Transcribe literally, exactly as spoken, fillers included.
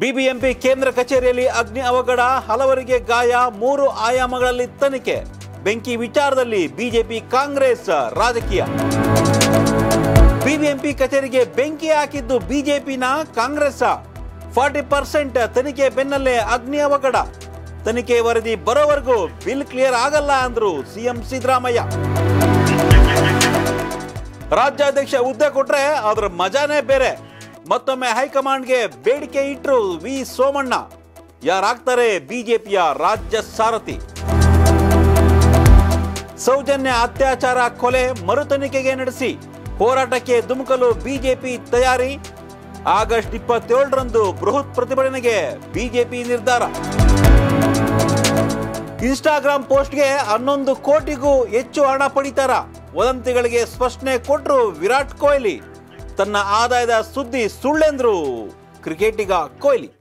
BBMP ಕೇಂದ್ರ ಕಚೇರಿಯಲ್ಲಿ ಅಗ್ನಿ ಅವಘಡ, ಹಲವರಿಗೆ ಗಾಯ, ಮೂರು ಆಯಾಮಗಳಲ್ಲಿ ತನಿಖೆ। ಬೆಂಕಿ ವಿಚಾರದಲ್ಲಿ ಬಿಜೆಪಿ ಕಾಂಗ್ರೆಸ್ ರಾಜಕೀಯ। ಬಿಬಿಎಂಪಿ ಕಚೇರಿಗೆ ಬೆಂಕಿ ಹಾಕಿದ್ದು ಬಿಜೆಪಿನ ಕಾಂಗ್ರೆಸ್। ಫಾರ್ಟಿ ಪರ್ಸೆಂಟ್ ತನಿಖೆ ಬೆನ್ನಲ್ಲೇ ಅಗ್ನಿ ಅವಘಡ। ತನಿಖೆ ವರದಿ ಬರೋವರೆಗೂ ಬಿಲ್ ಕ್ಲಿಯರ್ ಆಗಲ್ಲ ಅಂದ್ರು ಸಿಎಂ ಸಿದ್ದರಾಮಯ್ಯ। ರಾಜ್ಯಾಧ್ಯಕ್ಷ ಹುದ್ದೆ ಕೊಟ್ರೆ ಅದರ ಮಜಾನೇ ಬೇರೆ। ಮತ್ತೊಮ್ಮೆ ಹೈಕಮಾಂಡ್ಗೆ ಬೇಡಿಕೆ ಇಟ್ಟರು ವಿ ಸೋಮಣ್ಣ। ಯಾರಾಗ್ತಾರೆ ಬಿಜೆಪಿಯ ರಾಜ್ಯ ಸಾರಥಿ? ಸೌಜನ್ಯ ಅತ್ಯಾಚಾರ ಕೊಲೆ ಮರು ತನಿಖೆಗೆ ನಡೆಸಿ ಹೋರಾಟಕ್ಕೆ ಧುಮುಕಲು ಬಿಜೆಪಿ ತಯಾರಿ। ಆಗಸ್ಟ್ ಇಪ್ಪತ್ತೇಳರಂದು ಬೃಹತ್ ಪ್ರತಿಭಟನೆಗೆ ಬಿಜೆಪಿ ನಿರ್ಧಾರ। ಇನ್ಸ್ಟಾಗ್ರಾಂ ಪೋಸ್ಟ್ಗೆ ಹನ್ನೊಂದು ಕೋಟಿಗೂ ಹೆಚ್ಚು ಹಣ ಪಡಿತಾರ, ವದಂತಿಗಳಿಗೆ ಸ್ಪಷ್ಟನೆ ಕೊಟ್ಟರು ವಿರಾಟ್ ಕೊಹ್ಲಿ। ತನ್ನ ಆದಾಯದ ಸುದ್ದಿ ಸುಳ್ಳೆಂದ್ರು ಕ್ರಿಕೆಟಿಗ ಕೊಹ್ಲಿ।